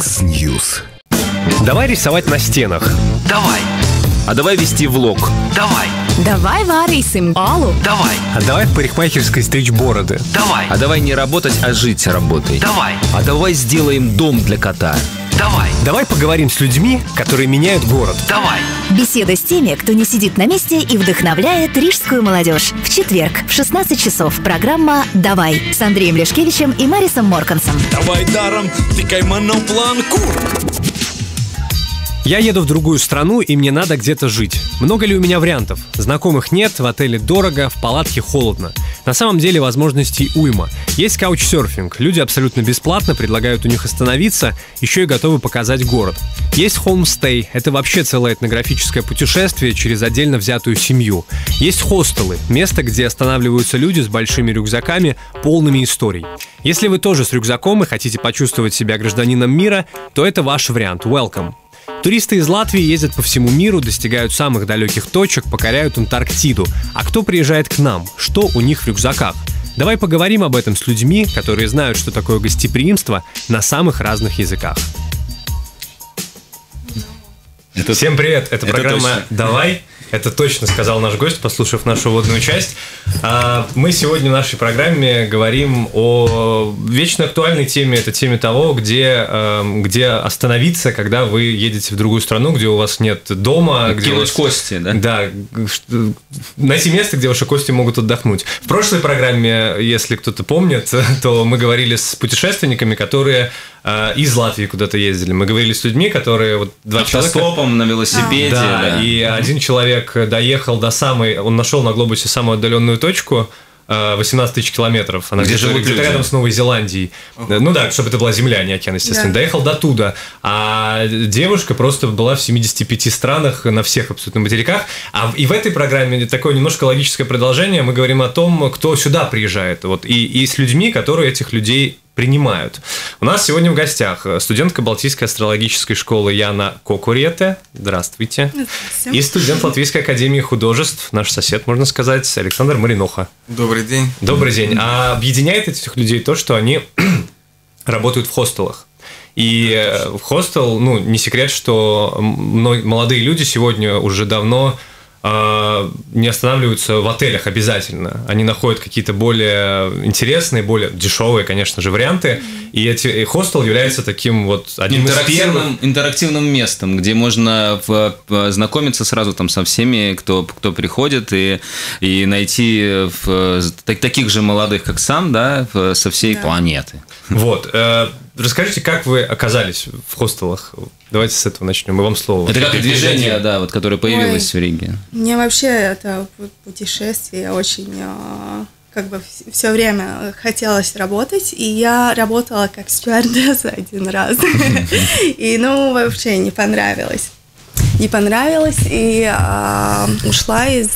X-News. Давай рисовать на стенах. Давай. А давай вести влог. Давай. Давай варисим Аллу. Давай. А давай в парикмахерской стричь бороды. Давай. А давай не работать, а жить работой. Давай. А давай сделаем дом для кота. Давай. Давай поговорим с людьми, которые меняют город. Давай. Беседа с теми, кто не сидит на месте и вдохновляет рижскую молодежь. В четверг в 16 часов программа «Давай» с Андреем Лешкевичем и Марисом Моркансом. Давай даром, тыкай монопланкур. Я еду в другую страну, и мне надо где-то жить. Много ли у меня вариантов? Знакомых нет, в отеле дорого, в палатке холодно. На самом деле возможностей уйма. Есть каучсерфинг. Люди абсолютно бесплатно предлагают у них остановиться, еще и готовы показать город. Есть хоумстей. Это вообще целое этнографическое путешествие через отдельно взятую семью. Есть хостелы. Место, где останавливаются люди с большими рюкзаками, полными историй. Если вы тоже с рюкзаком и хотите почувствовать себя гражданином мира, то это ваш вариант. Welcome. Туристы из Латвии ездят по всему миру, достигают самых далеких точек, покоряют Антарктиду. А кто приезжает к нам? Что у них в рюкзаках? Давай поговорим об этом с людьми, которые знают, что такое гостеприимство на самых разных языках. Всем привет! Это программа точно. «Давай». Это точно сказал наш гость, послушав нашу вводную часть. Мы сегодня в нашей программе говорим о вечно актуальной теме. Это теме того, где остановиться, когда вы едете в другую страну, где у вас нет дома. Где у вас кости, да? Да. Найти место, где ваши кости могут отдохнуть. В прошлой программе, если кто-то помнит, то мы говорили с путешественниками, которые из Латвии куда-то ездили. Мы говорили с людьми, которые вот два человека... Автостопом, на велосипеде. Да, да. И один человек доехал до самой... Он нашел на глобусе самую отдаленную точку, 18 тысяч километров. Она где-то рядом с Новой Зеландией. Ну да, чтобы это была земля, а не океан, естественно. Да. Доехал до туда. А девушка просто была в 75 странах, на всех абсолютно материках. И в этой программе такое немножко логическое продолжение. Мы говорим о том, кто сюда приезжает. Вот. И с людьми, которые этих людей... принимают. У нас сегодня в гостях студентка Балтийской астрологической школы Яна Кокориете. Здравствуйте. Здравствуйте. И студент Латвийской академии художеств, наш сосед, можно сказать, Александр Мариноха. Добрый день. Добрый день. А объединяет этих людей то, что они работают в хостелах. И в хостел, ну, не секрет, что молодые люди сегодня уже давно... не останавливаются в отелях обязательно. Они находят какие-то более интересные, более дешевые, конечно же, варианты. И хостел является таким вот одним из первых... интерактивным местом, где можно знакомиться сразу там со всеми, кто приходит, и найти таких же молодых, как сам, да, со всей планеты. Вот. Расскажите, как вы оказались в хостелах? Давайте с этого начнем. Мы вам слово. Это как движение, да, вот, которое появилось в Риге. Мне вообще это путешествие очень, как бы, все время хотелось работать, и я работала как стюардесса один раз. И, ну, вообще не понравилось. Не понравилось, и ушла из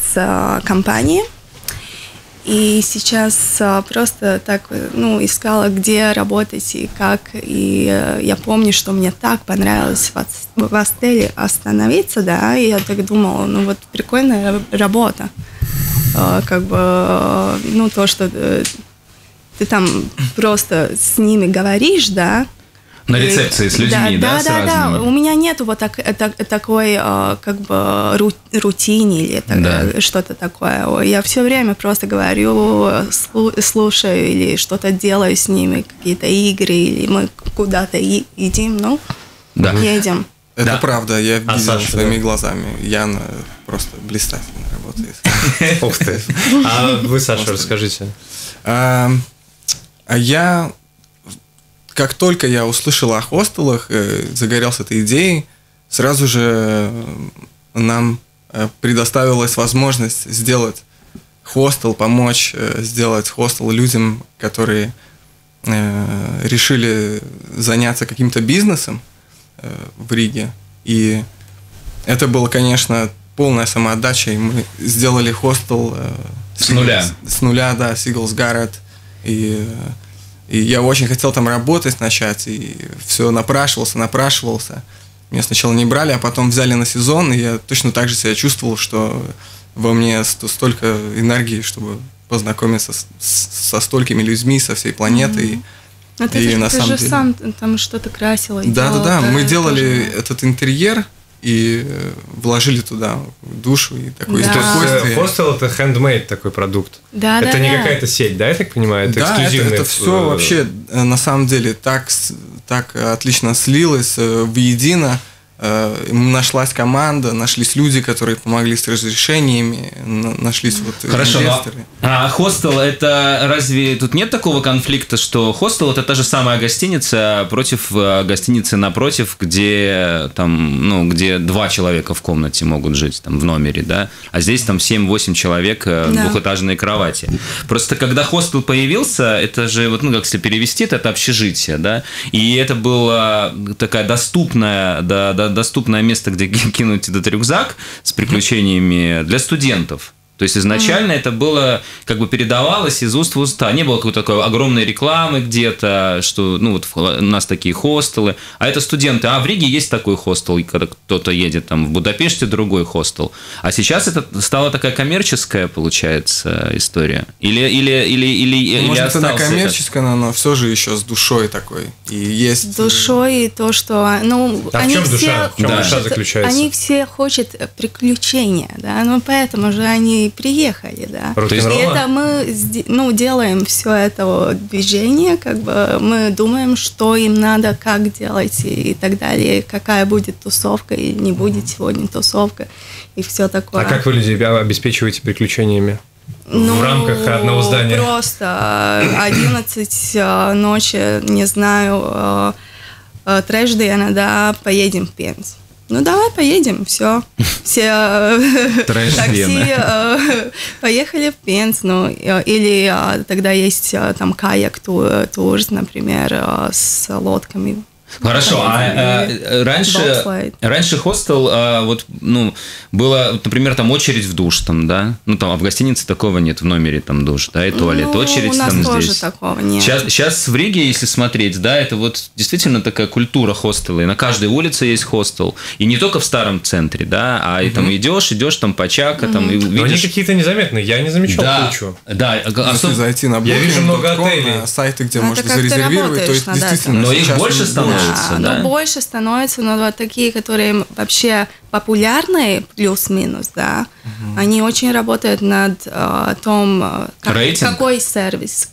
компании. И сейчас просто так, ну, искала, где работать и как. И я помню, что мне так понравилось в отеле остановиться, да, и я так думала, ну, вот прикольная работа. Как бы, ну, то, что ты там просто с ними говоришь, да. На рецепции с людьми, да? Да, с разными. Да. У меня нету вот такой, как бы, рутины или что-то такое. Я все время просто говорю, слушаю или что-то делаю с ними, какие-то игры, или мы куда-то едим, ну, едем. Это правда, я видел своими глазами. Яна просто блистательно работает. Ух ты. А вы, Саша, расскажите. Как только я услышал о хостелах, загорелся этой идеей, сразу же нам предоставилась возможность сделать хостел, помочь сделать хостел людям, которые решили заняться каким-то бизнесом в Риге. И это было, конечно, полная самоотдача, и мы сделали хостел с нуля, да, Сигелсгард, и я очень хотел там работать начать, и все напрашивался. Меня сначала не брали, а потом взяли на сезон, и я точно так же себя чувствовал, что во мне столько энергии, чтобы познакомиться со столькими людьми, со всей планетой. Mm-hmm. А ты же сам там что-то красила. Да, мы делали этот интерьер и вложили туда душу и такое спокойствие. Хостел — это handmade такой продукт. Это не какая-то сеть, да, я так понимаю? Это эксклюзивное. Это все вообще на самом деле так отлично слилось воедино. Нашлась команда, нашлись люди, которые помогли с разрешениями, нашлись инвесторы. А хостел — это разве тут нет такого конфликта, что хостел — это та же самая гостиница против гостиницы напротив, где там, ну, где 2 человека в комнате могут жить там, в номере, да? А здесь там 7-8 человек в двухэтажной кровати. Просто когда хостел появился, это же, вот, ну, как если перевести, это общежитие, да? И это была такая доступное место, где кинуть этот рюкзак с приключениями для студентов. То есть изначально это было, как бы передавалось из уст в уста. Не было какой-то такой огромной рекламы где-то, что, ну, вот у нас такие хостелы. А это студенты. А в Риге есть такой хостел, когда кто-то едет там в Будапеште, другой хостел. А сейчас это стала такая коммерческая, получается, история. Или может, она коммерческая, но она все же еще с душой такой. И есть... С душой и то, что... Ну, а они в чем все душа? В чем душа заключается? Они все хотят приключения, да, ну, поэтому же они приехали, да. То есть это мы, ну, делаем все это движение, как бы мы думаем, что им надо, как делать и так далее, какая будет тусовка и не будет сегодня тусовка и все такое. А как вы людей обеспечиваете приключениями? Ну, в рамках одного здания? Просто 11 ночи, не знаю, трэшды, иногда поедем в Пензу. Ну, давай поедем, все такси поехали в Пензу. Или тогда есть там каяк-тур, например, с лодками. Хорошо, раньше хостел, вот, ну, было, например, там очередь в душ, там, да? Ну, там, а в гостинице такого нет, в номере там душ, да, и туалет, ну, очередь там здесь. У нас тоже такого нет. Сейчас в Риге, если смотреть, да, это вот действительно такая культура хостела, и на каждой улице есть хостел, и не только в старом центре, да, а и там идешь там Почака, там, и видишь... Но они какие-то незаметные, я не замечал кучу. Да, если зайти на booking.com, сайты, где можно зарезервировать, то есть действительно... Но их больше становится. Да, но больше становится, но вот такие, которые вообще популярные, плюс-минус, да, они очень работают над том, какой сервис,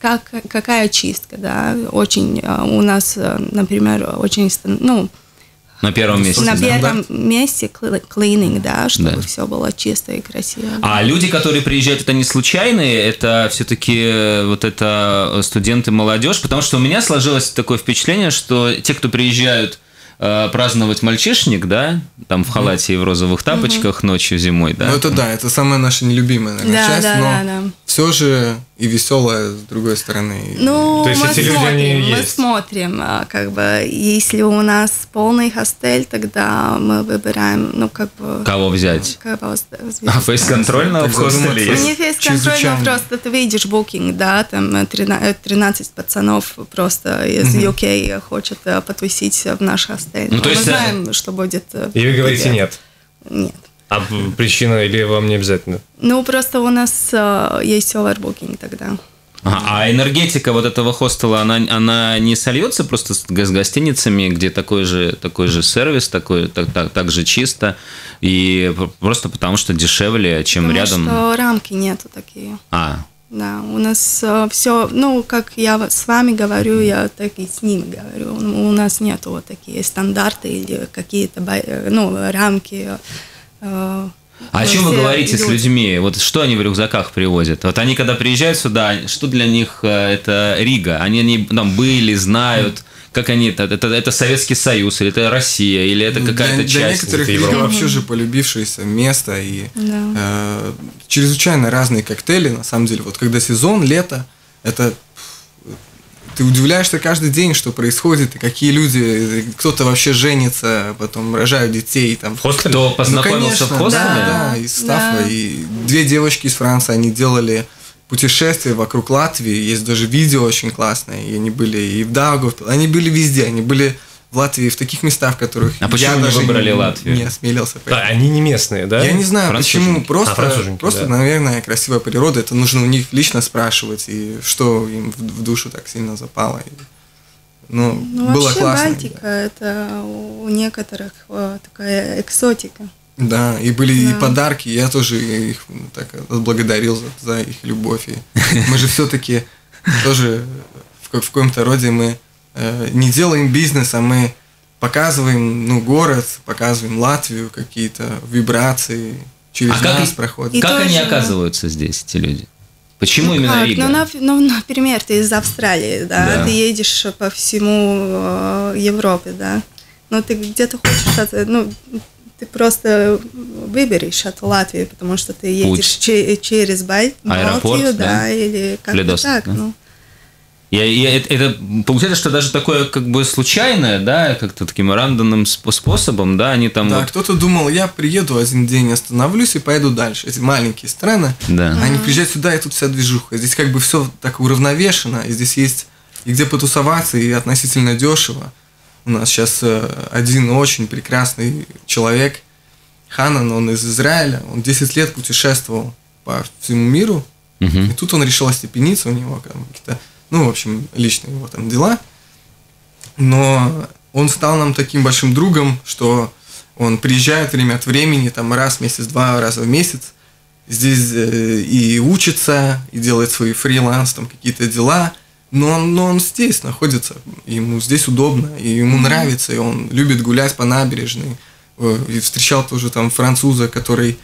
какая чистка, да, очень у нас, например, очень, ну, На первом месте клининг, да, чтобы все было чисто и красиво. А люди, которые приезжают, это не случайные, это все-таки вот это студенты, молодежь, потому что у меня сложилось такое впечатление, что те, кто приезжают праздновать мальчишник, да, там в халате и в розовых тапочках ночью зимой, да. Ну, это да, это самая наша нелюбимая, наверное, часть, но все же и веселая с другой стороны. Ну, мы смотрим, как бы, если у нас полный хостель, тогда мы выбираем, ну, как бы... Кого взять? А фейс-контроль на хостеле есть? Не фейс-контроль, но просто ты видишь букинг, да, там 13 пацанов просто из UK хочет потусить в наш хостель. Ну, то есть, мы знаем, что будет. И вы говорите нет? Нет. А причина или вам не обязательно? Ну, просто у нас есть овербукинг тогда. А энергетика вот этого хостела, она не сольется просто с гостиницами, где такой же сервис, так же чисто, и просто потому что дешевле, чем рядом? Потому что рамки нету такие. Да, у нас все, ну, как я с вами говорю, я так и с ними говорю. У нас нету вот такие стандарты или какие-то, ну, рамки. А о чем вы говорите с людьми? Вот что они в рюкзаках привозят? Вот они, когда приезжают сюда, что для них это Рига? Они там были, знают. Как они это Советский Союз, или это Россия, или это какая-то часть? Для некоторых Рига вообще же полюбившееся место, и чрезвычайно разные коктейли, на самом деле. Вот когда сезон, лето, это... Ты удивляешься каждый день, что происходит, и какие люди, кто-то вообще женится, потом рожают детей. Там. В хостеле? Кто познакомился в хостеле? Да, из Стаффа. И 2 девочки из Франции, они делали... путешествия вокруг Латвии, есть даже видео очень классное, и они были и в Даугавпилсе, они были везде, они были в Латвии, в таких местах, в которых я даже не осмелился поехать. Да, они не местные, да? Я не знаю, почему, просто, наверное, красивая природа, это нужно у них лично спрашивать, и что им в душу так сильно запало. Ну, было классно. Балтика – это у некоторых такая экзотика. Да, и были и подарки, я тоже их так отблагодарил за их любовь. И мы же все-таки тоже в каком-то роде мы не делаем бизнес, а мы показываем город, показываем Латвию, какие-то вибрации через нас проходят. И как тоже... они оказываются здесь, эти люди? Почему именно Рига? Например, ты из Австралии, да? Ты едешь по всему Европе, да? Но ты где-то хочешь... Ты просто выберешь от Латвии, потому что ты едешь через Балтию, да, или как-то так. Да? Ну. Это получается, что даже такое как бы случайное, да, как-то таким рандомным способом, да, они там... Да, вот... кто-то думал, я приеду один день, остановлюсь и поеду дальше. Эти маленькие страны, они приезжают сюда, и тут вся движуха. Здесь как бы все так уравновешено, и здесь есть и где потусоваться, и относительно дешево. У нас сейчас один очень прекрасный человек, Ханан, он из Израиля, он 10 лет путешествовал по всему миру, и тут он решил остепениться, у него какие-то, в общем, личные его там дела, но он стал нам таким большим другом, что он приезжает время от времени, там раз в месяц, два раза в месяц, здесь и учится, и делает свои фриланс, там какие-то дела. Но он здесь находится, ему здесь удобно, и ему нравится, и он любит гулять по набережной. И встречал тоже там француза, который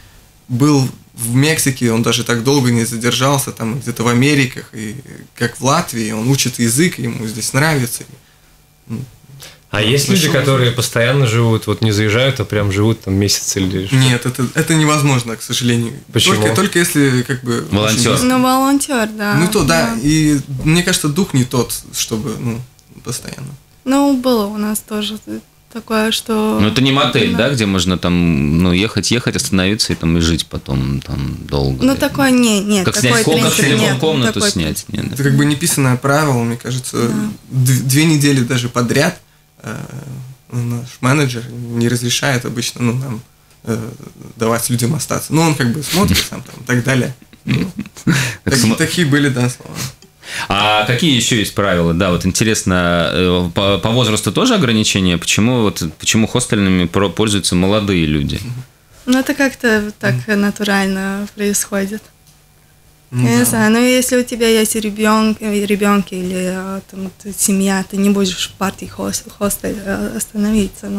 был в Мексике, он даже так долго не задержался, там где-то в Америках, и как в Латвии, он учит язык, ему здесь нравится. А есть люди, которые постоянно живут, вот не заезжают, а прям живут там месяц или что? Нет, это невозможно, к сожалению. Почему? Только если как бы... Волонтер. Волонтер, да. Да, и мне кажется, дух не тот, чтобы, постоянно. Было у нас тоже такое, что... это не мотель, да, где можно там, ехать, остановиться и там и жить потом там долго. Такое нет. Как снять комнату снять. Это как бы неписанное правило, мне кажется, 2 недели даже подряд. Наш менеджер не разрешает обычно нам давать людям остаться. Он как бы смотрит сам там и так далее. Такие были, слова. А какие еще есть правила? Да, вот интересно, по возрасту тоже ограничения? Почему хостельными пользуются молодые люди? Это как-то так натурально происходит. Я не знаю, если у тебя есть ребенки или там, семья, ты не будешь в парти хостеле остановиться,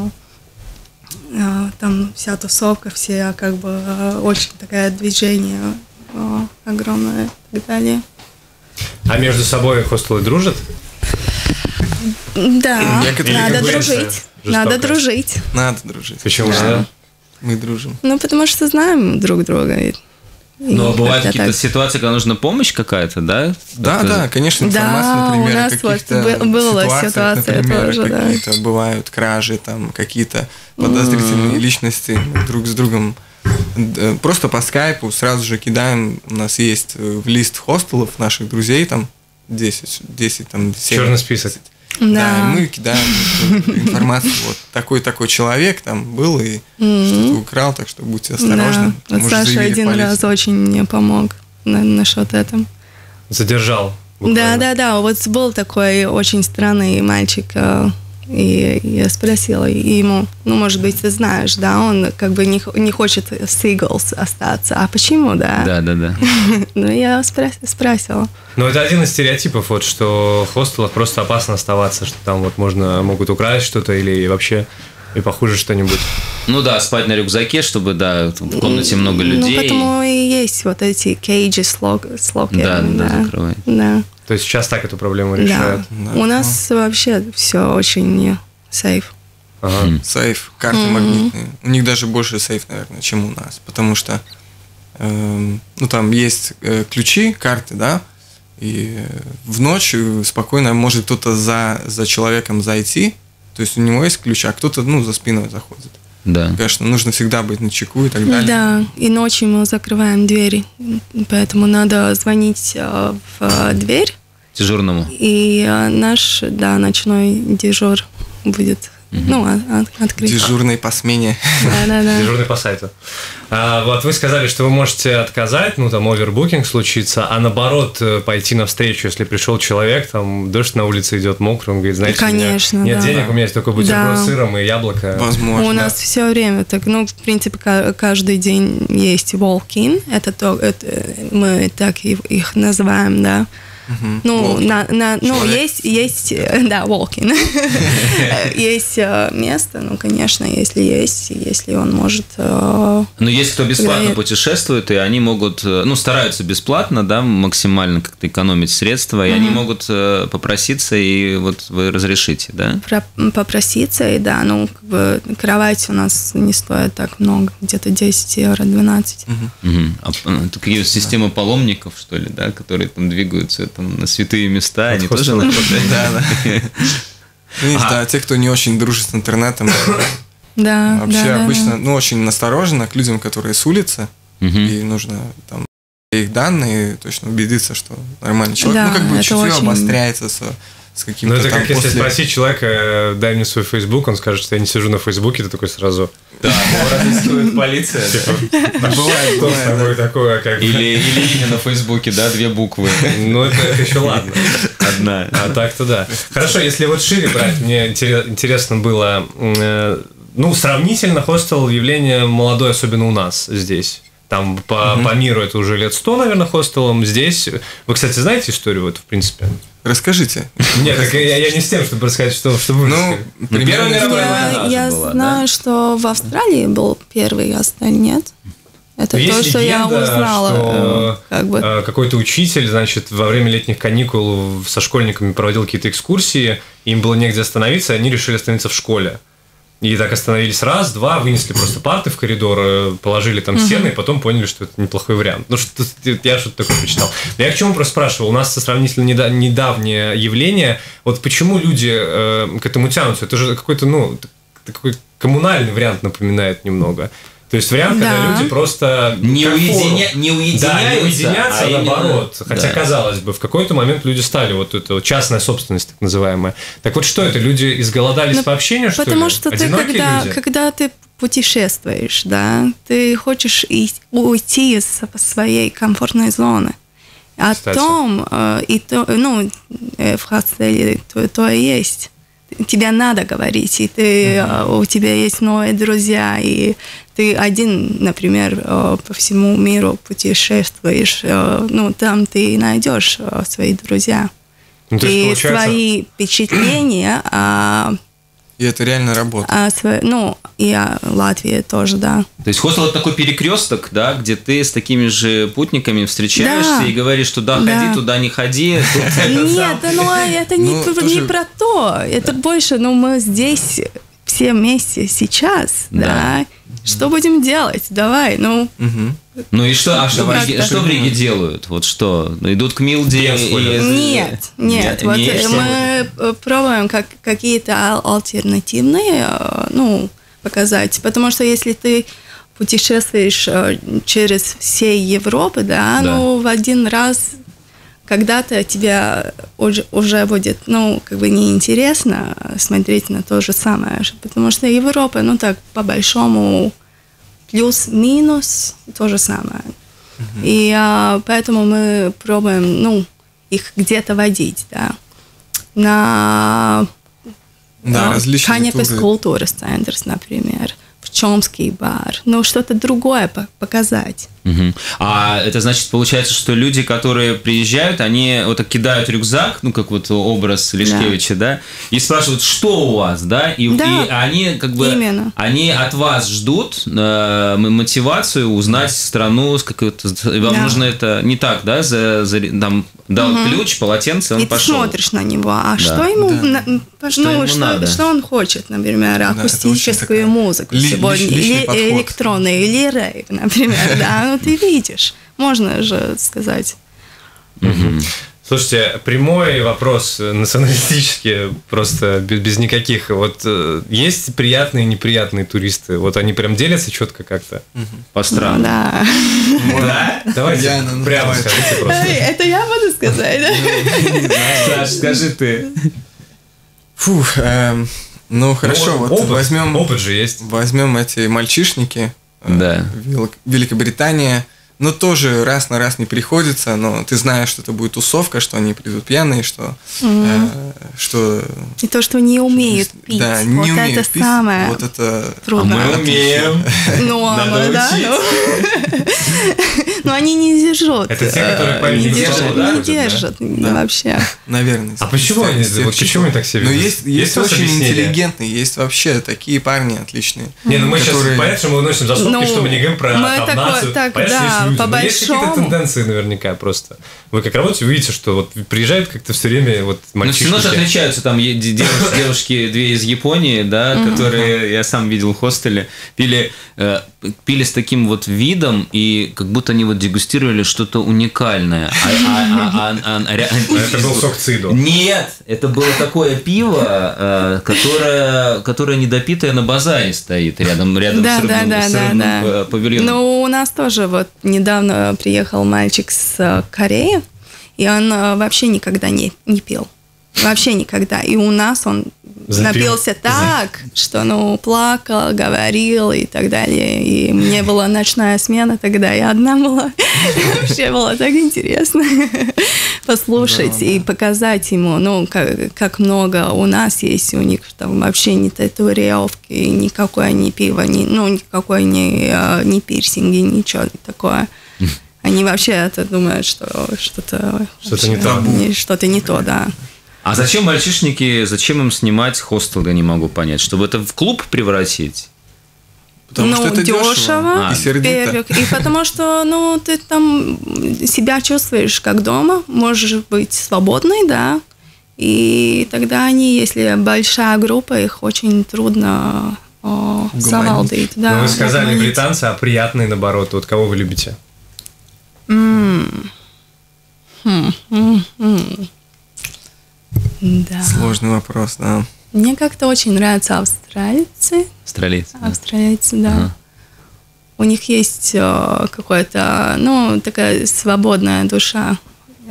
там вся тусовка, все как бы очень такое движение огромное и так далее. А между собой хостелы дружат? Да, надо дружить. Почему же? Мы дружим. Потому что знаем друг друга. Но бывают какие-то ситуации, когда нужна помощь какая-то, да? Да, конечно, информация, например, о каких-то ситуациях, например, какие-то бывают кражи, там какие-то подозрительные личности друг с другом. Просто по скайпу сразу же кидаем, у нас есть в лист хостелов наших друзей, там 10, там 7. Черный список. Да, мы кидаем информацию, такой человек там был и что-то украл, так что будьте осторожны. Да. Саша один раз очень мне помог насчет этого. Задержал. Буквально. Да, был такой очень странный мальчик, и я спросила ему, может быть, ты знаешь, да, он как бы не хочет в Сигелс остаться, а почему, да? Да. Я спросила. Это один из стереотипов, что в хостелах просто опасно оставаться, что там могут украсть что-то или вообще и похуже что-нибудь. Спать на рюкзаке, чтобы, в комнате много людей. Поэтому и есть эти кейджи с локерами. Да, закрывай. Да. То есть сейчас так эту проблему решают. Да. У нас вообще все очень сейф. Сейф, карты магнитные. У них даже больше сейф, наверное, чем у нас. Потому что там есть ключи, карты, да, и в ночь спокойно может кто-то за человеком зайти. То есть у него есть ключ, а кто-то за спиной заходит. Да. Конечно, нужно всегда быть начеку и так далее. Да, и ночью мы закрываем двери, поэтому надо звонить в дверь. Дежурному. И наш, ночной дежур будет. Ну, открыть. Дежурный по смене. Да. Дежурный по сайту. Вот вы сказали, что вы можете отказать, ну, там, овербукинг случится, а наоборот, пойти навстречу, если пришел человек, там, дождь на улице идет мокрый, он говорит, знаете, конечно, нет денег, у меня есть только бутерброд с сыром и яблоко. Возможно. У нас все время так, ну, в принципе, каждый день есть walk-in, это мы так их называем, да. Ну, ну есть, да, walking. Есть место, ну, конечно, если есть, если он может... Но есть кто бесплатно путешествует, и они могут, ну, стараются бесплатно, да, максимально как-то экономить средства, и они могут попроситься, и вот вы разрешите, да? Попроситься, и да, ну, как бы кровать у нас не стоит так много, где-то 10 евро, 12. Какие системы паломников, что ли, да, которые там двигаются на святые места, они тоже находят. Да, те, кто не очень дружит с интернетом, вообще обычно, ну, очень настороженно к людям, которые с улицы, и нужно там их данные точно убедиться, что нормальный человек, ну, как бы чутье обостряется с каким-то там... Ну, это как если спросить человека, дай мне свой Facebook, он скажет, что я не сижу на Фейсбуке, ты такой сразу... Да, разыскивает полиция. Или имя на Фейсбуке, да, 2 буквы. Ну, это еще ладно. Одна. А так-то да. Хорошо, если вот шире брать, мне интересно было, ну, сравнительно хостел явление молодое, особенно у нас здесь. Там по миру это уже лет 100, наверное, хостелом. Здесь... Вы, кстати, знаете историю вот в принципе? Расскажите. Нет, так я не с тем, чтобы рассказать, что вы рассказали. Ну, я знаю, что в Австралии был первый, а нет. Это то, что я узнала. Какой-то учитель, значит, во время летних каникул со школьниками проводил какие-то экскурсии, им было негде остановиться, и они решили остановиться в школе. И так остановились раз, два, вынесли просто парты в коридор, положили там стены, и потом поняли, что это неплохой вариант. Ну, что я что-то такое почитал. Но я к чему просто спрашивал, у нас сравнительно недавнее явление, вот почему люди к этому тянутся? Это же какой-то, ну, такой коммунальный вариант напоминает немного. То есть вариант, когда люди просто не уединяются, а наоборот. Именно, хотя, казалось бы, в какой-то момент люди стали вот эта вот частная собственность, так называемая. Так вот что это, люди изголодались по общению, что ли? Потому что ты, когда ты путешествуешь, да, ты хочешь уйти из своей комфортной зоны. О том, и то, ну, в хостеле то и есть. Тебе надо говорить, и ты, у тебя есть новые друзья, и ты один, например, по всему миру путешествуешь, ну, там ты найдешь свои друзья. Ну, и получается... свои впечатления. И это реально работает. Ну, и Латвия тоже, да. То есть хостел – это такой перекресток, да, где ты с такими же путниками встречаешься и говоришь, что да, ходи, туда не ходи. Нет, это не про то. Это больше, ну, мы здесь все вместе сейчас, да. Что будем делать? Давай, ну... Ну и что, что в Риге делают? Вот что? Идут к Милде? Нет. Вот мы пробуем какие-то альтернативные, ну, показать. Потому что если ты путешествуешь через всей Европы, да, ну, в один раз когда-то тебе уже будет, ну, как бы неинтересно смотреть на то же самое. Потому что Европа, ну, так, по-большому... плюс-минус то же самое. И поэтому мы пробуем, ну, их где-то водить, да. На Канепес культурас центр, например, в Чомский бар, ну, что-то другое показать. А это значит, получается, что люди, которые приезжают, они вот так кидают рюкзак, ну, как вот образ Лешкевича, да, и спрашивают, что у вас, да, и они как бы, они от вас ждут мотивацию узнать страну, возможно, это не так, да, там, дал ключ, полотенце, он пошел. И ты смотришь на него, а что ему, ну, что он хочет, например, акустическую музыку сегодня, или электронную, или рейв, например, да. Ну, ты видишь, можно же сказать. Слушайте, прямой вопрос, националистический, просто без никаких. Вот есть приятные и неприятные туристы? Вот они прям делятся четко как-то? По странам. Да. Давайте прямо скажите просто. Это я буду сказать, да? Саш, скажи ты. Фух, Ну хорошо, ну, вот опыт, возьмем, опыт же есть. Возьмем эти мальчишники, да. Великобритания, но тоже раз на раз не приходится, но ты знаешь, что это будет тусовка, что они придут пьяные, что... что и то, что не умеют пить. Да, не вот умеют это пить, самое вот это трудно. А мы умеем. Ну, да. Но они не держат. Это те, которые не держат вообще. Наверное. А почему они так себя ведут? Есть очень интеллигентные, есть вообще такие парни отличные. Не, ну мы сейчас, понятно, что мы выносим за шутки, что мы не говорим про нацию. По-большому. Есть какие-то тенденции наверняка просто. Вы как работаете, вы видите, что вот приезжают как-то все время вот мальчишки. Ну, все равно же отличаются там девушки две из Японии, да, которые я сам видел в хостеле, пили с таким вот видом, и как будто они вот дегустировали что-то уникальное. Это был сок цидо. Нет, это было такое пиво, которое недопитое на базаре стоит рядом с рыбным павильоном. Ну, у нас тоже вот недавно приехал мальчик с Кореи, и он вообще никогда не пил. Вообще никогда. И у нас он напился так, что ну плакал, говорил и так далее. И мне была ночная смена тогда, я одна была. Вообще было так интересно послушать и показать ему, ну, как много у нас есть у них, там вообще ни татуировки, никакое ни пиво, ну, никакое ни пирсинги, ничего такое. Они вообще думают, что что-то не то, да. А зачем мальчишники, зачем им снимать хостел, я не могу понять. Чтобы это в клуб превратить? Потому что это дешево и сердито. И потому что ты там себя чувствуешь как дома, можешь быть свободной, да. И тогда они, если большая группа, их очень трудно завалдить. Да, но вы сказали гуманить. Британцы, а приятные наоборот. Вот кого вы любите? Да. Сложный вопрос, да. Мне как-то очень нравятся австралийцы. Австралийцы, да. Ага. У них есть какая-то, такая свободная душа.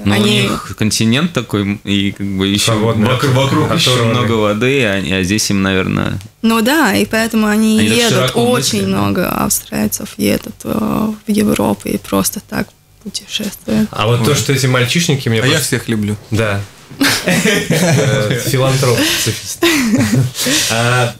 Но у них континент такой, и как бы еще вокруг еще много воды, а здесь им, наверное... Ну да, и поэтому они едут, очень много австралийцев едут в Европу и просто так путешествуют. А вот то, что эти мальчишники... мне я всех люблю. Да. Филантроп.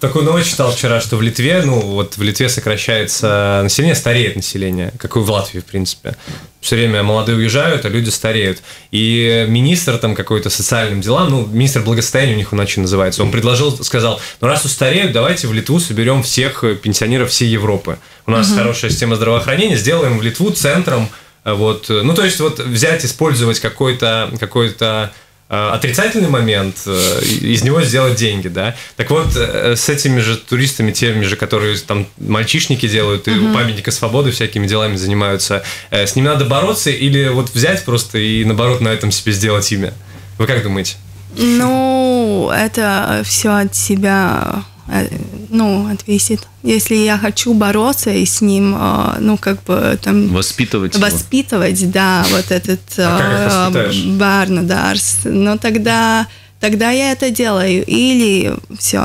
Такую новость читал вчера, что в Литве, в Литве сокращается население, стареет население, как и в Латвии, в принципе. Все время молодые уезжают, а люди стареют. И министр там какой-то социальным делам, министр благосостояния у них иначе называется, он предложил, сказал, раз устареют, давайте в Литву соберем всех пенсионеров всей Европы. У нас хорошая система здравоохранения, сделаем в Литву центром. То есть взять, использовать какой-то отрицательный момент, из него сделать деньги, да. Так вот, с этими же туристами, теми же, которые там мальчишники делают и у памятника свободы всякими делами занимаются, с ним надо бороться или взять просто и наоборот на этом себе сделать имя? Вы как думаете? Ну, это все от себя, отвисит. Если я хочу бороться и с ним, воспитывать его. Да, вот этот барнадарс, тогда я это делаю. Или все,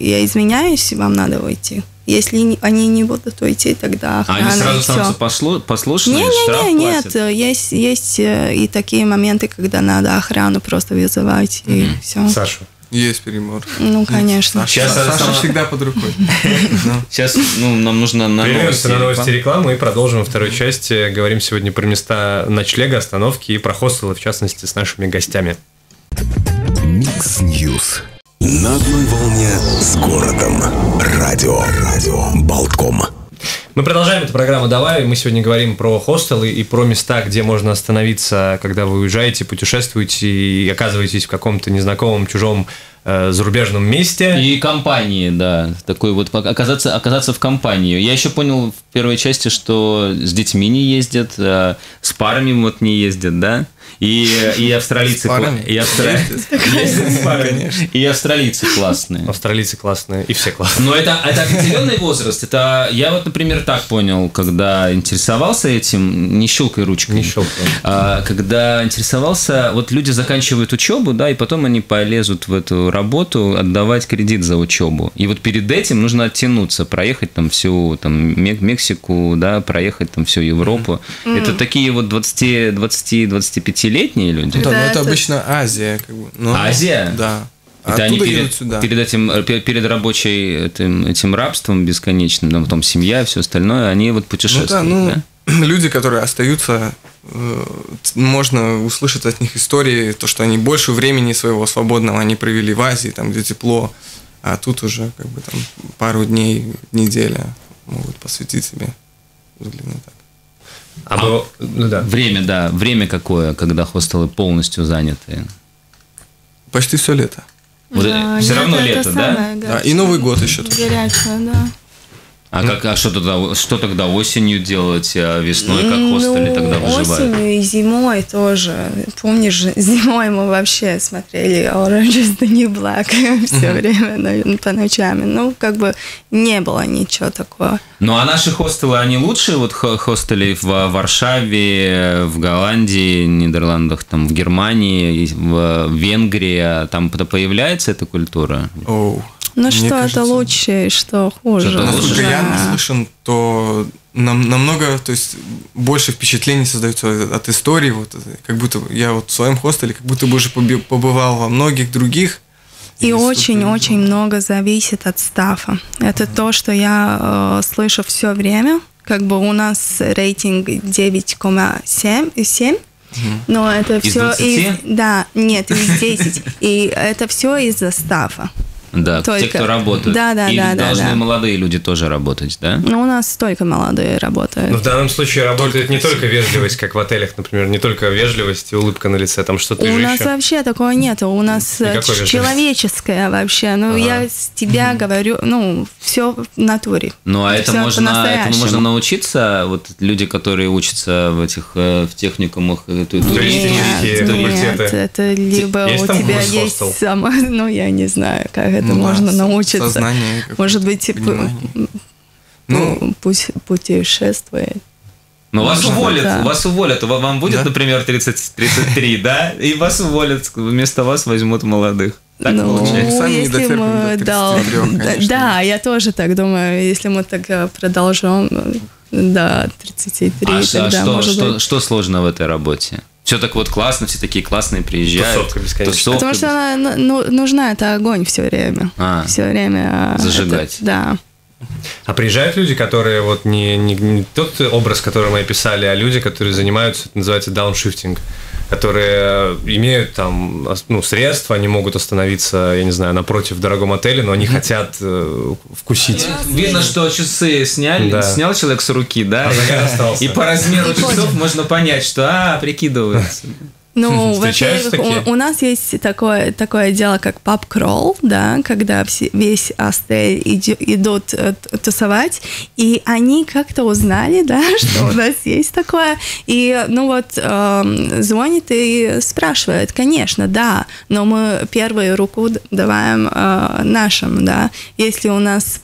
я извиняюсь, вам надо уйти. Если они не будут уйти, тогда... А они сразу станут послушными, штраф платят? Есть и такие моменты, когда надо охрану просто вызывать, и все. Саша. Есть перебор. Ну, конечно. Саша всегда под рукой. Сейчас нам нужно на новости рекламы и продолжим во второй части. Говорим сегодня про места ночлега, остановки и про хостелы, в частности, с нашими гостями. Микс Ньюс. На одной волне с городом. Радио. Болтком. Мы продолжаем эту программу «Давай». Мы сегодня говорим про хостелы и про места, где можно остановиться, когда вы уезжаете, путешествуете и оказываетесь в каком-то незнакомом, чужом, зарубежном месте. И компании, да. Такой оказаться в компании. Я еще понял в первой части, что с детьми не ездят, с парами не ездят, да? И австралийцы классные. Австралийцы классные, и все классные. Но это определенный возраст. Это я вот, например, так понял, когда интересовался этим, не щелкай ручкой. Не щелкай. Когда интересовался, вот люди заканчивают учебу, да, и потом они полезут в эту работу отдавать кредит за учебу. И вот перед этим нужно оттянуться, проехать там всю там, Мексику, да, проехать там всю Европу. Mm-hmm. Это такие вот 20-25-летние люди. Ну, да, это обычно Азия. Как бы. Но, Азия? Да. Это они перед рабочей этим рабством бесконечным, там, потом семья и все остальное, они вот путешествуют. Ну, да, ну, да? Люди, которые остаются, можно услышать от них истории, то, что они больше времени своего свободного они провели в Азии, там, где тепло, а тут уже как бы, там, пару дней, неделя могут посвятить себе. Выглядит так. Ну, да. Время какое, когда хостелы полностью заняты? Почти все лето. Вот да, все равно лето, да? Самое, да? И Новый год еще. Горячее, да. А что тогда осенью делать, а весной как хостели тогда выживают? Осенью и зимой тоже. Помнишь, зимой мы вообще смотрели Orange is the New Black все время по ночам. Ну, как бы не было ничего такого. Ну, а наши хостелы, они лучшие? Вот хостели в Варшаве, в Голландии, Нидерландах, там, в Германии, в Венгрии. Там появляется эта культура? Ну что, кажется, это лучше и что хуже. Насколько я наслышан, то намного, то есть больше впечатлений создается от истории. Вот, как будто я вот в своем хостеле, как будто бы уже побывал во многих других. И очень-очень много зависит от стафа. Это то, что я слышу все время. Как бы у нас рейтинг 9,7. Но это все из... Да, нет, из 10. И это все из-за стафа. Да, только те, кто работают. Должны молодые люди тоже работать, да? Ну, у нас только молодые работают. Но в данном случае работает не только вежливость, как в отелях, например, не только вежливость и улыбка на лице, там что-то еще. У нас вообще такого нет, у нас человеческое вообще. Ну, я с тебя говорю, ну, все в натуре. Ну, а этому можно научиться, вот люди, которые учатся в техникумах. Нет, это либо у тебя есть сама, ну, я не знаю, как это можно научиться. Сознание, может быть, пусть путешествует. Но вас уволят, вам будет, например, 33, да? И вас уволят, вместо вас возьмут молодых. Так получается. Если мы да, я тоже так думаю, если мы так продолжим до 33, тогда может. Что сложно в этой работе? Все так вот классно, все такие классные приезжают. Потому что она, нужна, это огонь все время. Все время. Зажигать. Это, да. А приезжают люди, которые вот не тот образ, который мы описали, а люди, которые занимаются, это называется дауншифтинг, которые имеют там, ну, средства, они могут остановиться, я не знаю, напротив в дорогом отеле, но они хотят вкусить. Видно, что часы снял человек с руки, да? И по размеру часов можно понять, что, прикидываются. Ну, во-первых, у нас есть такое дело, как паб-кролл, да, когда весь отель идут тусовать, и они как-то узнали, да, что у нас есть такое, и, ну, вот, звонит и спрашивает, конечно, да, но мы первую руку даваем нашим, да, если у нас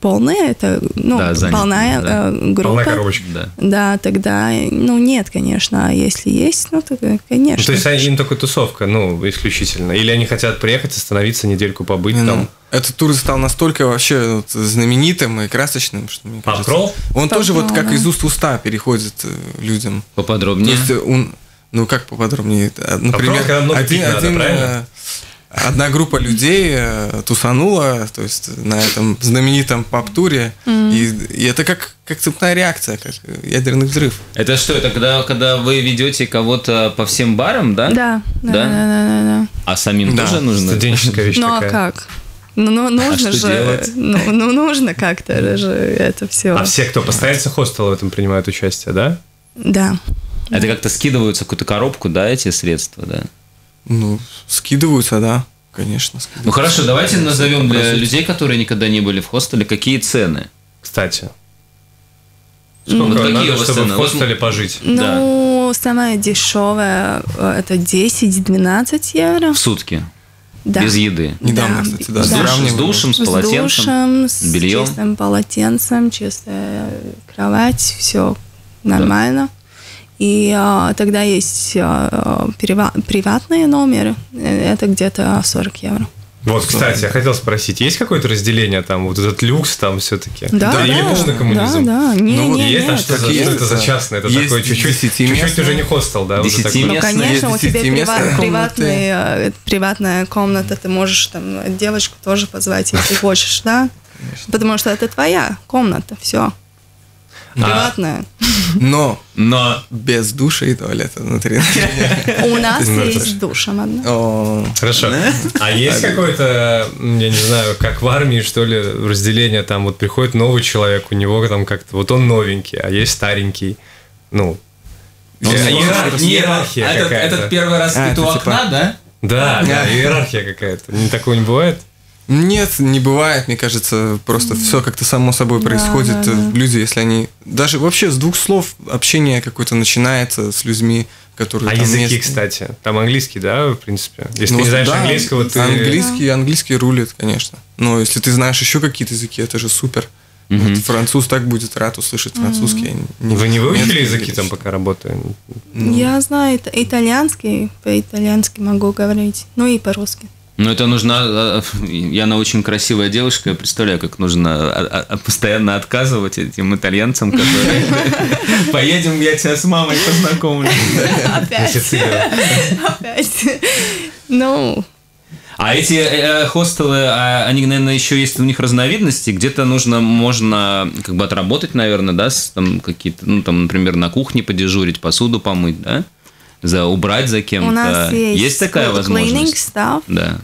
полная, это, ну, да, полная группа. Полная коробочка, да. Да, тогда, ну, нет, конечно, а если есть, ну, конечно. То есть им только тусовка, ну, исключительно. Или они хотят приехать, остановиться, недельку побыть там. Этот тур стал настолько вообще знаменитым и красочным, что мне кажется. Он тоже вот как из уст в уста переходит людям. Поподробнее. То есть он, ну, как поподробнее? Например, одна группа людей тусанула, то есть на этом знаменитом паб-туре, и это как цепная реакция, как ядерный взрыв. Это что, это когда вы ведете кого-то по всем барам, да? Да. А самим тоже нужно? Студенческая вещь такая. Ну, а как? Ну, нужно же. Ну, нужно как-то это все. А все, кто постояльцы хостела в этом принимают участие, да? Да. Это как-то скидываются в какую-то коробку, да, эти средства, да? Ну, скидываются, да, конечно. Скидываются. Ну, хорошо, давайте назовем для людей, которые никогда не были в хостеле, какие цены. Кстати. Сколько надо, чтобы в хостеле пожить? Ну, Ну, самое дешевое это 10-12 евро. В сутки? Да. Без еды? Недавно, да. Кстати, да. С душем, с полотенцем, с бельем? С чистым полотенцем, чистая кровать, все нормально. Да. И тогда есть приватные номеры, это где-то 40 евро. Вот, кстати, я хотел спросить, есть какое-то разделение, там, вот этот люкс там все-таки? Да, да. Или нужно коммунизм? Да, да. Что это за частное? Это такое чуть-чуть уже не хостел, да? Ну, конечно, у тебя приватная комната, ты можешь там девочку тоже позвать, если хочешь, да? Потому что это твоя комната, все. Приватная. Но без душа и туалета внутри. У нас есть душа, ладно. Хорошо. А есть какое-то, я не знаю, как в армии, что ли, разделение, там вот приходит новый человек, у него там как-то, вот он новенький, а есть старенький, ну, иерархия какая-то. Этот первый раз ты у окна, да? Да, иерархия какая-то. Такого не бывает? Нет, не бывает, мне кажется, просто все как-то само собой происходит. Да. Люди, если они... Даже вообще с двух слов общение какое-то начинается с людьми, которые... А языки, кстати? Там английский, да, в принципе? Если ты не знаешь английского, ты... Английский рулит, конечно. Но если ты знаешь еще какие-то языки, это же супер. Вот француз так будет рад услышать французский. Вы не выучили языки там, пока работаем? Я знаю итальянский, по-итальянски могу говорить, ну и по-русски. Но это нужна... Яна очень красивая девушка. Я представляю, как нужно постоянно отказывать этим итальянцам, которые... Поедем, я тебя с мамой познакомлю. Опять. Ну... А эти хостелы, они, наверное, еще есть у них разновидности, где-то можно как бы отработать, наверное, да, там какие-то, ну, там, например, на кухне подежурить, посуду помыть, да? Убрать за кем-то. У нас есть такая возможность. Cleaning staff, да.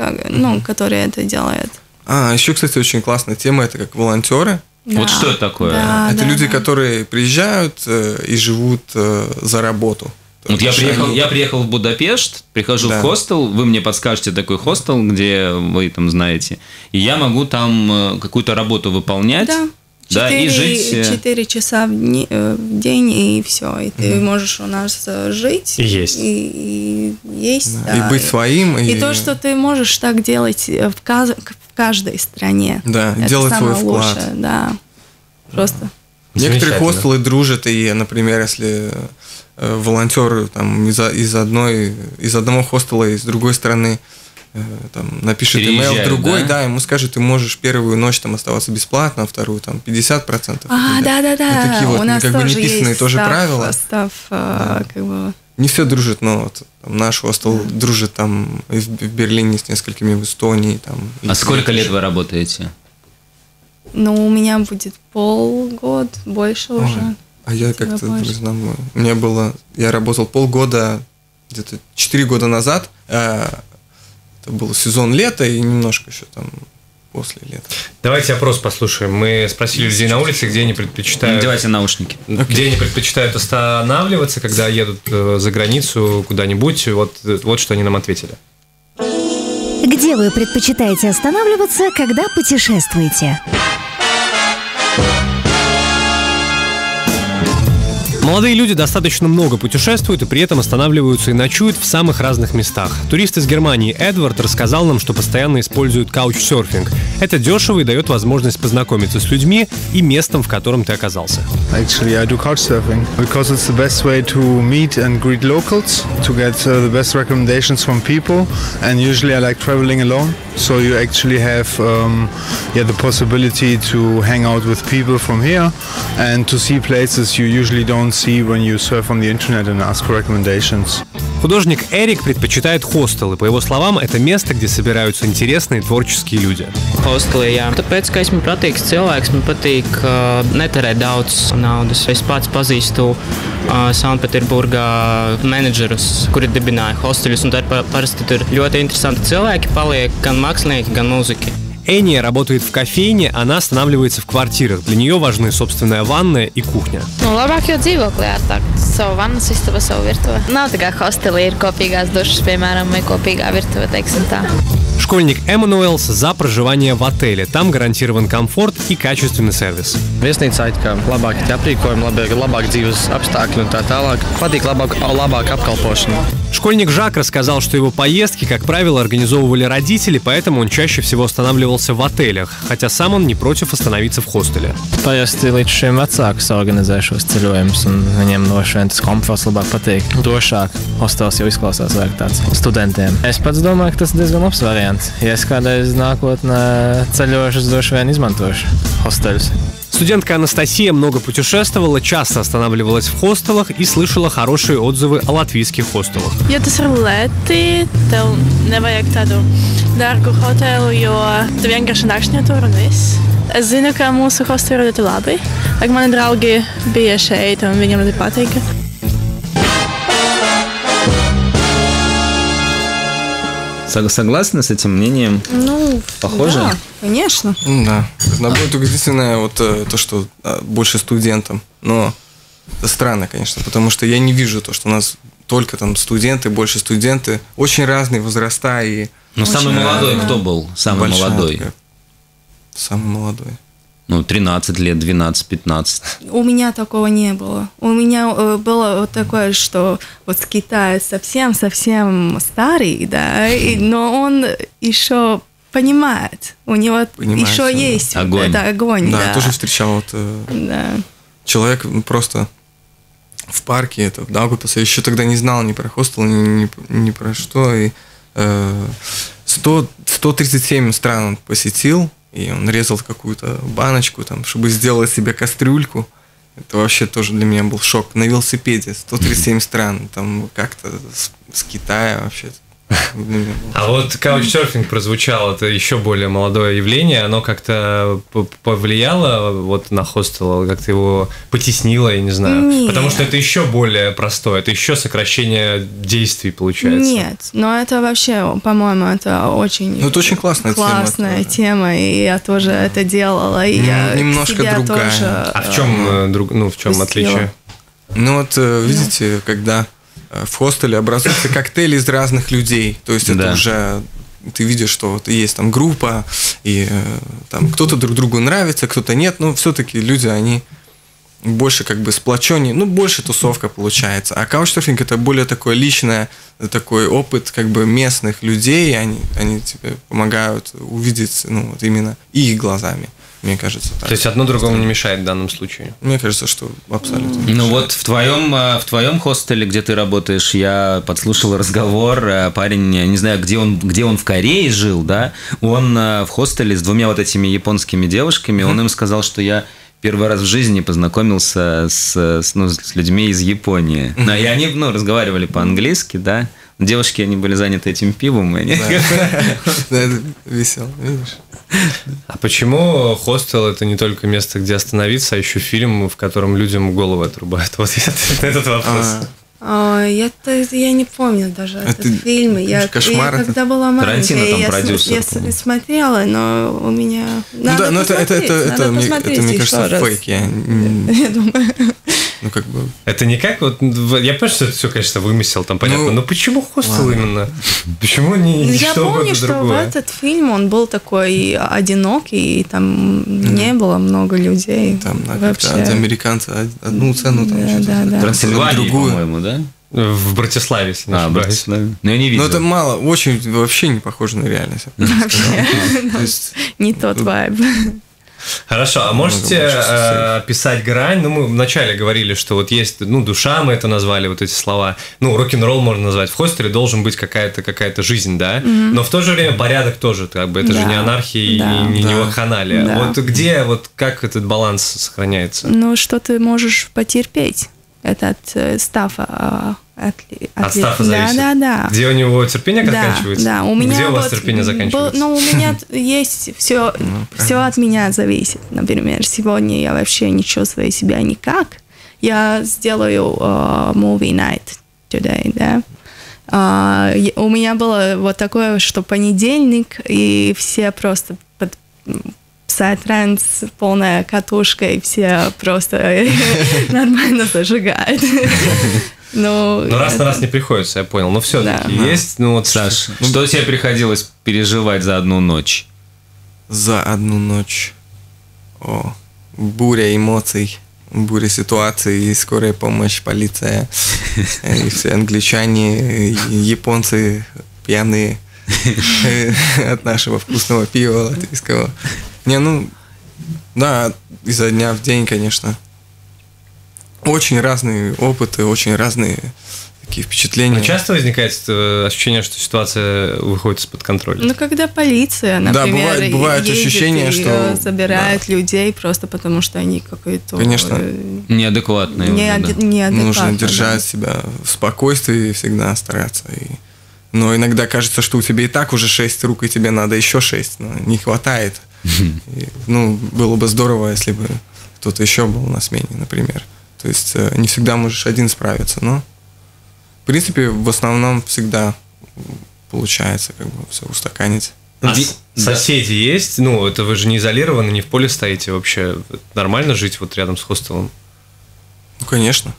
Которые это делают. А, еще, кстати, очень классная тема, это как волонтеры. Да. Вот что это такое? Да, это люди, которые приезжают и живут за работу. Вот я приехал в Будапешт, прихожу в хостел, вы мне подскажете такой хостел, где вы там знаете, и я могу там какую-то работу выполнять. Да. 4 часа в день, и все. И ты можешь у нас жить. И есть. И быть своим. И то, что ты можешь так делать в каждой стране. Да, это делать самое свой вклад. Лучшее, да. Просто. Некоторые хостелы дружат, и, например, если волонтеры там, из одного хостела, из другой страны, там, напишет email другой, да? Да, ему скажет, ты можешь первую ночь там оставаться бесплатно, а вторую там 50%. Да. Вот такие у нас как тоже бы неписанные есть тоже правила. Да. Как бы... Не все дружит, но вот, там, наш хостел дружит там в Берлине с несколькими, в Эстонии. Там, а сколько лет вы работаете? Ну, у меня будет полгода, больше уже. А я как-то, не знаю, я работал полгода, где-то 4 года назад. Был сезон лета и немножко еще там после лета. Давайте опрос послушаем. Мы спросили людей на улице, где они предпочитают... Надевайте наушники. Где они предпочитают останавливаться, когда едут за границу куда-нибудь. Вот что они нам ответили. Где вы предпочитаете останавливаться, когда путешествуете? Молодые люди достаточно много путешествуют и при этом останавливаются и ночуют в самых разных местах. Турист из Германии Эдвард рассказал нам, что постоянно используют каучсерфинг. Это дешево и дает возможность познакомиться с людьми и местом, в котором ты оказался. Actually, I do couchsurfing because it's the best way to meet and greet locals, to get the best recommendations from people, and usually I like traveling alone, so you actually have the possibility to hang out with people from here and to see places you usually don't. Художник Эрик предпочитает хостелы. По его словам, это место, где собираются интересные творческие люди. Хостелы, я. Tāpēc, ka esmu patīk cilvēks, man patīk neterēt daudz naudas. Es pats pazīstu Sanktpēterburgā menedžerus, kuri dibināja hosteļus, un tad parasti tur ļoti interesanti cilvēki paliek, gan mākslinieki, gan mūziķi. Эния работает в кофейне, она останавливается в квартирах. Для нее важны собственная ванная и кухня. Школьник Эммануэлс за проживание в отеле. Там гарантирован комфорт и качественный сервис. Школьник Жак рассказал, что его поездки, как правило, организовывали родители, поэтому он чаще всего останавливался в отелях, хотя сам он не против остановиться в хостеле. Студентка Анастасия много путешествовала, часто останавливалась в хостелах и слышала хорошие отзывы о латвийских хостелах. Согласны с этим мнением? Ну, похоже? Да, конечно. Да. Она будет убедительная, вот то, что больше студентам. Но это странно, конечно, потому что я не вижу то, что у нас только там студенты, больше студенты. Очень разные возраста. И но очень самый молодой кто был? Самый молодой. Такая, самый молодой. Ну, 13 лет, 12, 15. У меня такого не было. У меня было вот такое, что вот с Китая совсем-совсем старый, да, но он еще понимает. У него еще есть огонь. Вот это огонь. Да, да, я тоже встречал вот, человек просто в парке, это, в Даугавпилсе, еще тогда не знал ни про хостел, ни про что. И, 137 стран он посетил. И он резал какую-то баночку, там, чтобы сделать себе кастрюльку. Это вообще тоже для меня был шок. На велосипеде 137 стран, там как-то с Китая вообще. А вот каучсерфинг прозвучал, это еще более молодое явление, оно как-то повлияло вот на хостел, как-то его потеснило, я не знаю. Нет. Потому что это еще более простое, это еще сокращение действий получается. Нет, но это вообще, по-моему, это очень, ну, это очень классная тема, и я тоже это делала. И немножко другая. Тоже, а в чем, в чем отличие? Ну вот, видите, когда в хостеле образуются коктейли из разных людей. То есть это уже ты видишь, что вот есть там группа, и там кто-то друг другу нравится, кто-то нет, но все-таки люди, они больше как бы сплоченнее, ну, больше тусовка получается. А каучсерфинг — это более такое личное, такой опыт как бы местных людей, они тебе помогают увидеть, ну, вот именно их глазами. Мне кажется, так. То есть одно другому не мешает в данном случае? Мне кажется, что абсолютно. Ну вот в твоем хостеле, где ты работаешь, я подслушал разговор. Парень, не знаю, где он в Корее жил, да? Он в хостеле с двумя вот этими японскими девушками. Он им сказал, что я первый раз в жизни познакомился с людьми из Японии. И они, разговаривали по-английски, да? Девушки, они были заняты этим пивом. Да, это весело, видишь? А почему хостел — это не только место, где остановиться, а еще фильм, в котором людям голову отрубают? Вот этот вопрос. Я не помню даже этот фильм. Я когда была маленькая, я смотрела, но у меня... Да, но это, мне кажется, фейк. Я думаю... Ну, как бы... Это не как вот... Я понимаю, что это все, конечно, вымысел, там понятно, но почему хостел именно? Почему не что-то другое? Я помню, что в этот фильм он был такой одинокий, и там не было много людей. Там вообще американцы одну цену там что-то... Трансильвании, по-моему, да? В Братиславе, если не ошибаюсь. Братиславе. Но я не видел. Но это мало, очень, вообще не похоже на реальность. Вообще, не тот вайб. Хорошо, а можете описать грань? Ну, мы вначале говорили, что вот есть, душа, мы это назвали, вот эти слова. Ну, рок-н-ролл можно назвать. В хостеле должен быть какая-то жизнь, да? Но в то же время порядок тоже, как бы, это же не анархия и не вакханалия. Вот где, как этот баланс сохраняется? Ну, что ты можешь потерпеть? Это от стафа. От стафа зависит? Да. Где у него терпение заканчивается? Да, у меня. Где у вас терпение заканчивается? У меня есть все, все от меня зависит. Например, сегодня я вообще не чувствую себя никак. Я сделаю movie night today, да. У меня было вот такое, что понедельник, и все просто транс, полная катушка, и все просто нормально зажигают. Ну, раз это... на раз не приходится, я понял. Но все-таки да. Есть. Ну вот, Саш, что тебе приходилось переживать за одну ночь? За одну ночь. О, буря эмоций, буря ситуаций, скорая помощь, полиция, и все англичане, японцы пьяные от нашего вкусного пива латвийского. Не, ну, да, изо дня в день, конечно. Очень разные опыты, очень разные такие впечатления. А часто возникает ощущение, что ситуация выходит из-под контроля? Ну, когда полиция, например, да, бывает ощущение, что забирает да. людей просто потому, что они какой-то... Конечно. Неадекватные. Неадекватные. Нужно держать да. себя в спокойствии и всегда стараться. И... Но иногда кажется, что у тебя и так уже 6 рук, и тебе надо еще 6. Но не хватает. И, ну, было бы здорово, если бы кто-то еще был на смене, например. То есть не всегда можешь один справиться, но в принципе в основном всегда получается как бы все устаканить. А соседи да. есть? Ну, это вы же не изолированы, не в поле стоите вообще. Нормально жить вот рядом с хостелом? Ну, конечно.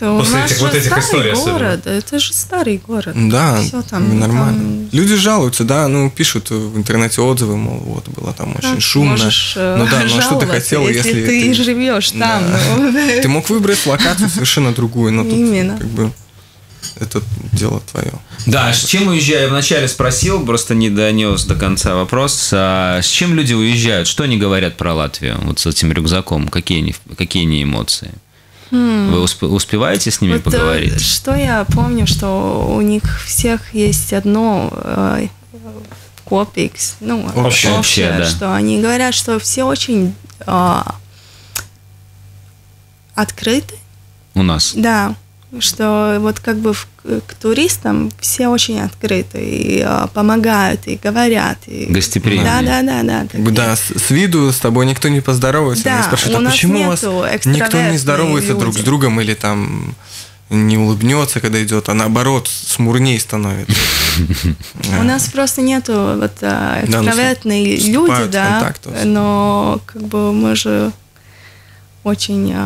После этих, вот этих историй город, это же старый город. Да, все там, нормально. Там... Люди жалуются, да, ну, пишут в интернете отзывы, мол, вот, было там очень шумно. Ну да, но что ты хотел, если ты живешь там? Да. Ну... Ты мог выбрать локацию совершенно другую, но тут именно. Как бы это дело твое. Да, с чем уезжаю? Я вначале спросил, просто не донес до конца вопрос. А с чем люди уезжают? Что они говорят про Латвию? Вот с этим рюкзаком? Какие они эмоции? Вы успеваете с ними вот поговорить? Что я помню, что у них всех есть одно копикс, ну, общее, да. Что они говорят, что все очень открыты. У нас? Да, что вот как бы к туристам все очень открыты и помогают, и говорят. И... Гостеприимные. Да. Да, с виду с тобой никто не поздоровается, да, не спрашивает, а почему у вас никто не здоровается люди. Друг с другом или там не улыбнется, когда идет, а наоборот смурней становится. У нас просто нету вот экстравертные люди, да, но как бы мы же очень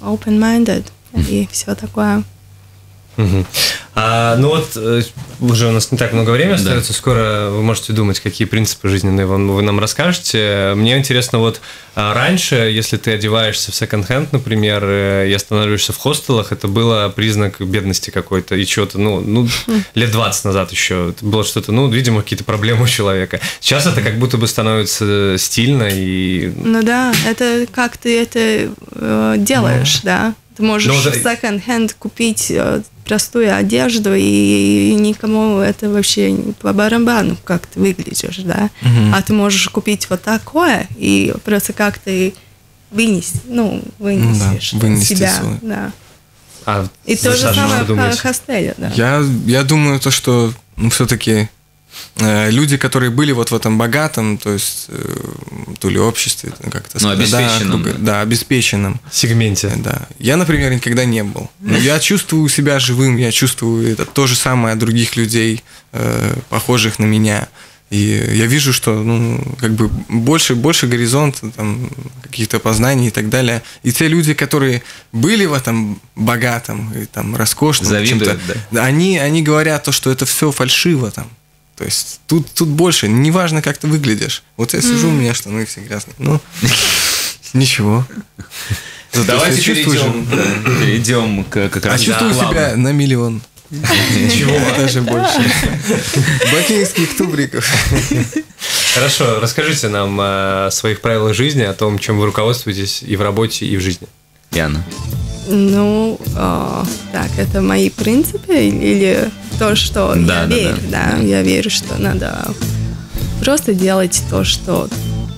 open-minded и все такое. Угу. Ну вот, уже у нас не так много времени остается, да. Скоро вы можете думать, какие принципы жизненные вы нам расскажете. Мне интересно, вот раньше, если ты одеваешься в секонд-хенд, например, и останавливаешься в хостелах, это было признак бедности какой-то и чего-то, ну лет 20 назад еще, это было что-то, ну, видимо, какие-то проблемы у человека. Сейчас это как будто бы становится стильно и... Ну да, это как ты это делаешь, да. Ты можешь в секонд-хенд купить простую одежду, и никому это вообще по барабану, как ты выглядишь, да. Угу. А ты можешь купить вот такое, и просто как ты вынесешь себя. Да. И то же самое в хостеле, да. Я думаю, то, что все-таки люди, которые были вот в этом богатом, то есть то ли обществе, как-то сказать, обеспеченном, да, обеспеченном сегменте. Да. Я, например, никогда не был. Но я чувствую себя живым, я чувствую это то же самое от других людей, похожих на меня. И я вижу, что как бы больше горизонт там, каких-то познаний и так далее. И те люди, которые были в этом богатом и там роскошном, завидуют, да. Они говорят то, что это все фальшиво там. То есть тут больше, неважно, как ты выглядишь. Вот я сижу, у меня штаны все грязные. Ну, ничего. Давайте перейдем к как раз. А чувствую себя на миллион. Ничего, даже больше. Бакинских тубриков. Хорошо, расскажите нам о своих правилах жизни, о том, чем вы руководствуетесь и в работе, и в жизни. Яна. Ну, так, это мои принципы или то, что я верю, да. Я верю, что надо просто делать то, что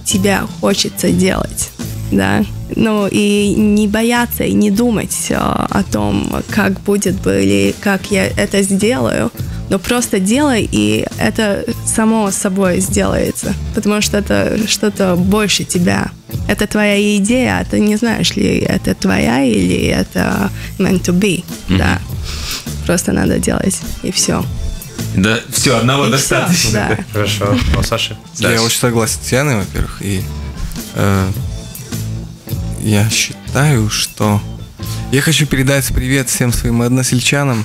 тебе хочется делать, да. Ну, и не бояться, и не думать о том, как будет бы или как я это сделаю, но просто делай, и это само собой сделается, потому что это что-то больше тебя. Это твоя идея, а ты не знаешь, ли это твоя или это meant to be, да. Просто надо делать, и все. Да, все, одного и достаточно. Все, да. Хорошо, Саша. Я очень согласен с Яной, во-первых, и я считаю, что Я хочу передать привет всем своим односельчанам.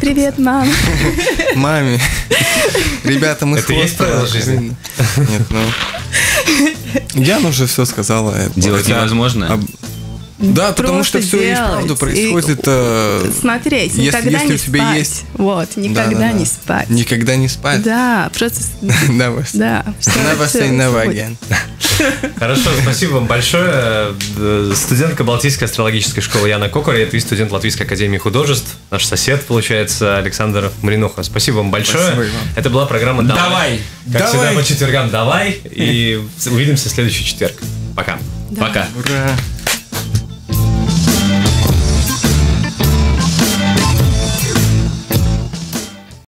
Привет, мам. Маме. Ребята, мы с хвоста. Нет, ну... Яна уже все сказала. Делать невозможно. Да, потому что все правда происходит. Смотреть, никогда не спать. Вот, никогда не спать. Никогда не спать. Да, просто. Хорошо, спасибо вам большое. Студентка Балтийской астрологической школы Яна Кокориете и студент Латвийской академии художеств, наш сосед, получается, Александр Мариноха. Спасибо вам большое. Спасибо вам. Это была программа «Давай». Как всегда по четвергам «Давай». И увидимся в следующий четверг. Пока. Пока. Ура.